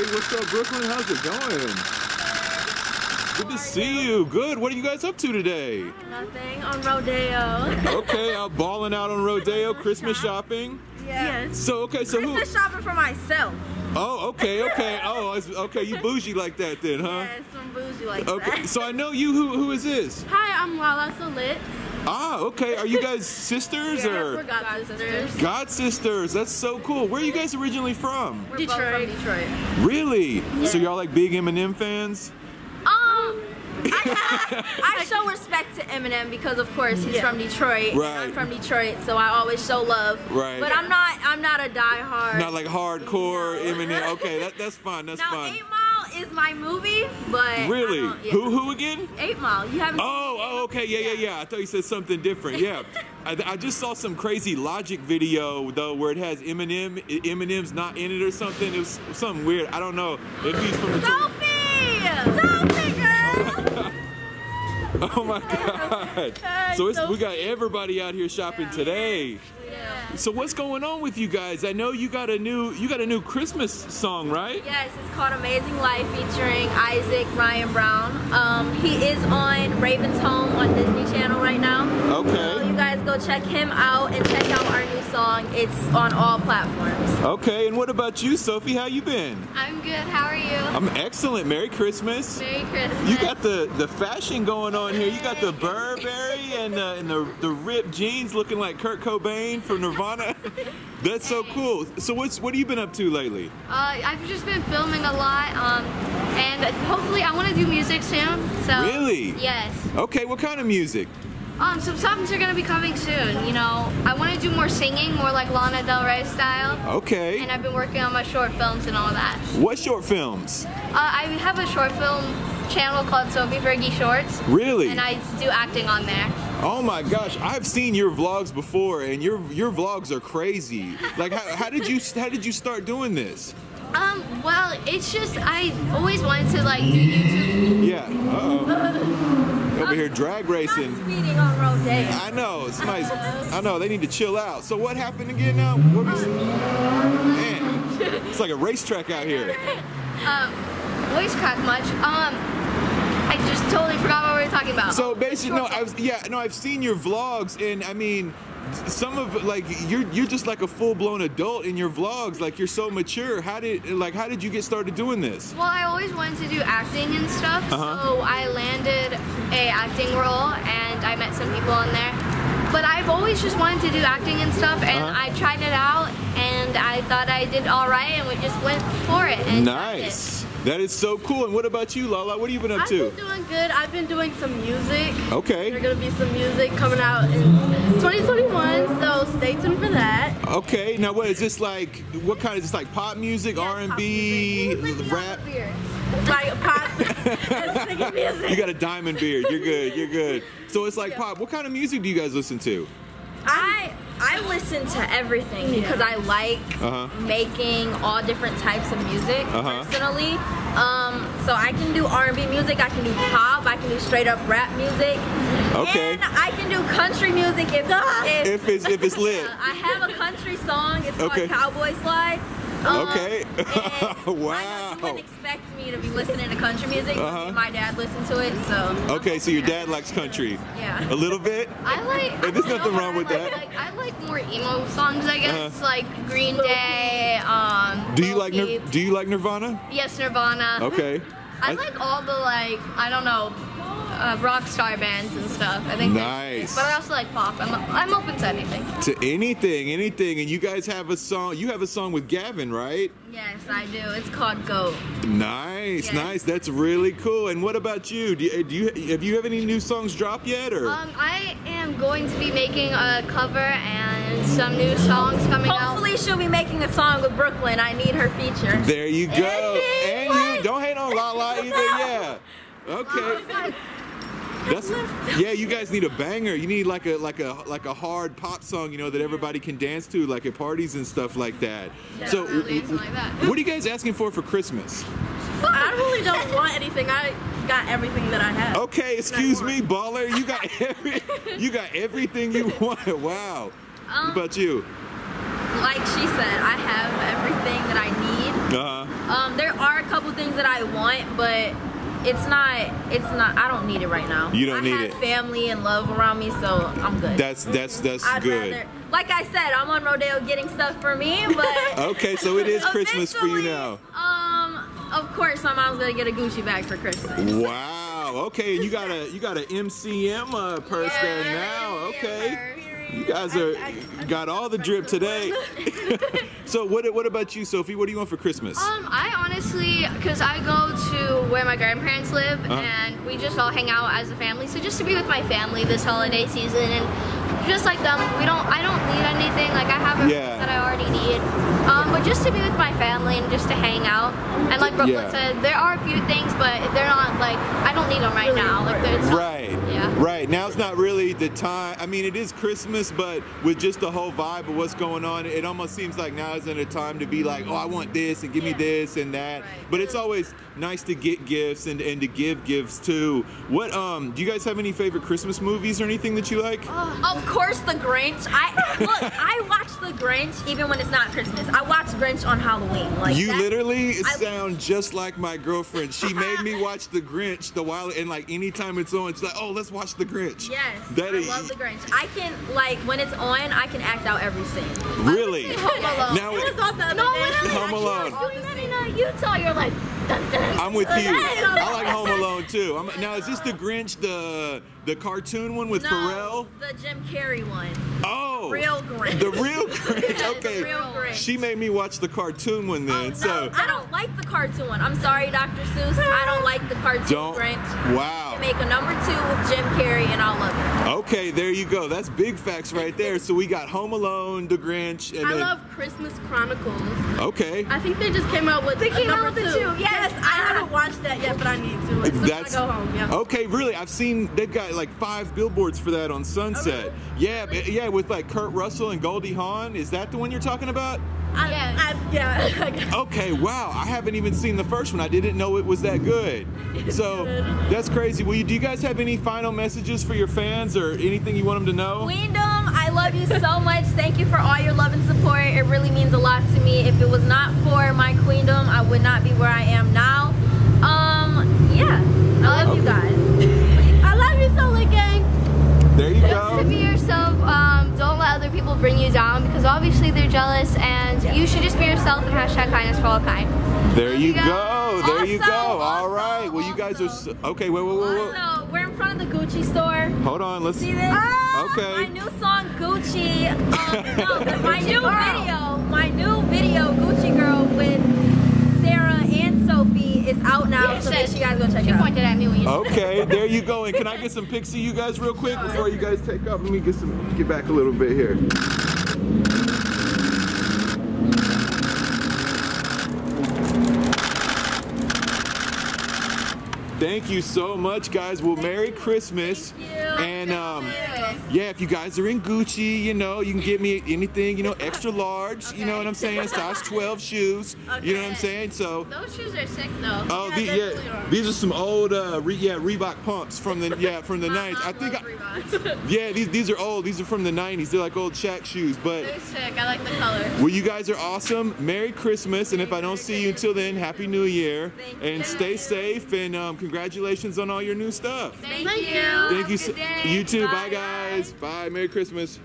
Hey, what's up, Brooklyn? How's it going? Good to see you. Good. What are you guys up to today? Nothing. On Rodeo. Okay, I'm balling out on Rodeo. Christmas shopping? Yes. So, okay, so who? Christmas shopping for myself. Oh, okay, okay. Oh, okay, you bougie like that then, huh? Yeah, some bougie like okay. that. Okay, so I know you. Who is this? Hi, I'm Lala So Lit. Ah, okay. Are you guys sisters or? We're God sisters. God sisters. That's so cool. Where are you guys originally from? We're Detroit. Both from Detroit. Really? Yeah. So y'all like big Eminem fans? I show respect to Eminem because, of course, he's from Detroit. Right. And I'm from Detroit, so I always show love. Right. But I'm not a diehard. Not like hardcore Eminem. Okay, that's fine. That's fine. 8 Mile is my movie, but really, who again? 8 Mile. You haven't. Oh, okay, yeah. I thought you said something different. Yeah. I just saw some crazy Logic video though, where it has Eminem's not in it or something. It was something weird. I don't know if he's from Sophie. Oh my God! So it's, we got everybody out here shopping today. Yeah. So what's going on with you guys? I know you got a new Christmas song, right? Yes, it's called "Amazing Life" featuring Isaac Ryan Brown. He is on Raven's Home on Disney Channel right now. Okay. So you guys go check him out and check out our new song. It's on all platforms. Okay. And what about you, Sophie? How you been? I'm good. How are you? I'm excellent. Merry Christmas. Merry Christmas. You got the fashion going on here. You got the Burberry and the ripped jeans, looking like Kurt Cobain from Nirvana. That's so cool. So what have you been up to lately? I've just been filming a lot, and hopefully I want to do music soon. So really? Yes. Okay, what kind of music? Some songs are gonna be coming soon. You know, I want to do more singing, more like Lana Del Rey style. Okay. And I've been working on my short films and all that. What short films? I have a short film channel called Sophie Fergie Shorts. Really? And I do acting on there. Oh my gosh, I've seen your vlogs before, and your vlogs are crazy. Like, how did you start doing this? Well, it's just I always wanted to like do YouTube. Yeah. Over here drag racing. Not speeding on Rodeo. I know. It's nice. I know they need to chill out. So what happened again now? What was it? Man, it's like a racetrack out here. Voice crack much. I just totally forgot what we were talking about. So basically, I've seen your vlogs, and I mean, some of like you're just like a full-blown adult in your vlogs. Like you're so mature. How did you get started doing this? Well, I always wanted to do acting and stuff, so I landed a acting role, and I met some people in there. But I've always just wanted to do acting and stuff, and I tried it out, and I thought I did all right, and we just went for it. And nice. That is so cool. And what about you, Lala? What have you been up to? I've been doing good. I've been doing some music. Okay. There's going to be some music coming out in 2021, so stay tuned for that. Okay. Now, what is this like? What kind is this like? Pop music, R&B, rap? Like pop. You got a diamond beard. You're good. You're good. So it's like pop. What kind of music do you guys listen to? I listen to everything because I like making all different types of music personally. So I can do R&B music, I can do pop, I can do straight up rap music, and I can do country music if it's lit. I have a country song. It's called Cowboy Slide. Okay. Wow. I know you wouldn't expect me to be listening to country music. My dad listened to it, so. Okay, so your dad likes country. Yeah. A little bit. I like. And there's nothing wrong with that. I like more emo songs, I guess, like Green Day. Do you like Nirvana? Yes, Nirvana. Okay. I like all the like rock star bands and stuff. I think nice. But I also like pop. I'm open to anything. To anything, anything. And you guys have a song. You have a song with Gavin, right? Yes, I do. It's called "Goat." Nice, nice. That's really cool. And what about you? Have you any new songs drop yet? Or I am going to be making a cover and some new songs coming out. Hopefully, she'll be making a song with Brooklyn. I need her feature. There you go. And you don't hate on Lala either. Yeah. Okay. That's, yeah, you guys need a banger. You need like a hard pop song, you know, that everybody can dance to, like at parties and stuff like that. Definitely, so, like that. What are you guys asking for Christmas? I really don't want anything. I got everything that I have. Okay, excuse me, baller. You got everything you want. Wow. What about you? Like she said, I have everything that I need. There are that I want, but it's not I don't need it right now. You don't need it. I have family and love around me, so I'm good. That's good. Rather, like I said, I'm on Rodeo getting stuff for me, but okay, so it is Christmas for you now. Of course my mom's gonna get a Gucci bag for Christmas. Wow, okay, and you got an MCM purse there now. Okay. You guys are got all the drip today. So what about you, Sophie? What do you want for Christmas? I honestly, because I go to where my grandparents live, and we just all hang out as a family. So just to be with my family this holiday season, and just like them, I don't need anything. Like I have everything that I already need. But just to be with my family and just to hang out. And like Brooklyn said, there are a few things, but they're not like I don't need them right now. Like right now it's not really the time. I mean, it is Christmas, but with just the whole vibe of what's going on, it almost seems like now isn't a time to be like, oh, I want this and give me this and that. Right. But it's always nice to get gifts and to give gifts too. What do you guys have any favorite Christmas movies or anything that you like? Of course, the Grinch. I watch the Grinch even when it's not Christmas. I watch Grinch on Halloween. Like you literally sound just like my girlfriend. She made me watch the Grinch and like anytime it's on, she's like, oh, let's watch the Grinch. Yes, I love the Grinch. I can, like, when it's on, I can act out every scene. Really? Home Alone. Now it was on the other day. Home Alone. When in Utah, you're like, dun, dun. I'm with you. I like Home Alone too. Now, is this the Grinch, the cartoon one with Pharrell? The Jim Carrey one. Oh, real Grinch. The real Grinch. Okay. The real Grinch. She made me watch the cartoon one then. No, I don't like the cartoon one. I'm sorry, Dr. Seuss. I don't like the cartoon Grinch. Wow. Make a #2 with Jim Carrey and I'll love it. Okay, there you go. That's big facts right there. So we got Home Alone, the Grinch, and I love Christmas Chronicles. Okay. I think they just came out with #2. Yes, I haven't watched that yet, but I need to. As soon as I go home. Yeah. Okay, really? I've seen they've got like 5 billboards for that on Sunset. Okay. Yeah, really? Yeah, with like Kurt Russell and Goldie Hawn. Is that the one you're talking about? Yeah. Okay, wow. I haven't even seen the first one. I didn't know it was that good. So that's crazy. Well, do you guys have any final messages for your fans or anything you want them to know? Weendom, I love you so much. Thank you for all your love and support. It really means a lot to me. If it was not for my queendom, I would not be where I am now. Yeah, I love you guys. I love you so much, gang. There you go. Just to be yourself. Don't let other people bring you down because obviously they're jealous, and you should just be yourself and #kindness for all kind. There you go. There you go. All right. Well, you guys are so, okay. Wait, wait, wait, wait. Also, we're in front of the Gucci store. Hold on. Let's see this. Oh, okay. My new song, Gucci. No, my new video. My new video, Gucci Girl, with Sophie is out now, so make sure you guys go check it out. Pointed at me when you okay, there you go. And can I get some pics of you guys real quick before you guys take off? Let me get back a little bit here. Thank you so much, guys. Well, Merry Christmas. Thank you. And yeah, if you guys are in Gucci, you know, you can get me anything, you know, extra large, you know what I'm saying? Size 12 shoes. You know what I'm saying? So those shoes are sick though. Oh, these are some old Reebok pumps from the from the 90s. I think these are old. These are from the 90s. They're like old Shaq shoes, but they're sick. I like the color. Well, you guys are awesome. Merry Christmas, and if I don't see you until then, Happy New Year. And stay safe, and congratulations on all your new stuff. Thank you. Thank you. You too. Bye, guys. Bye. Merry Christmas.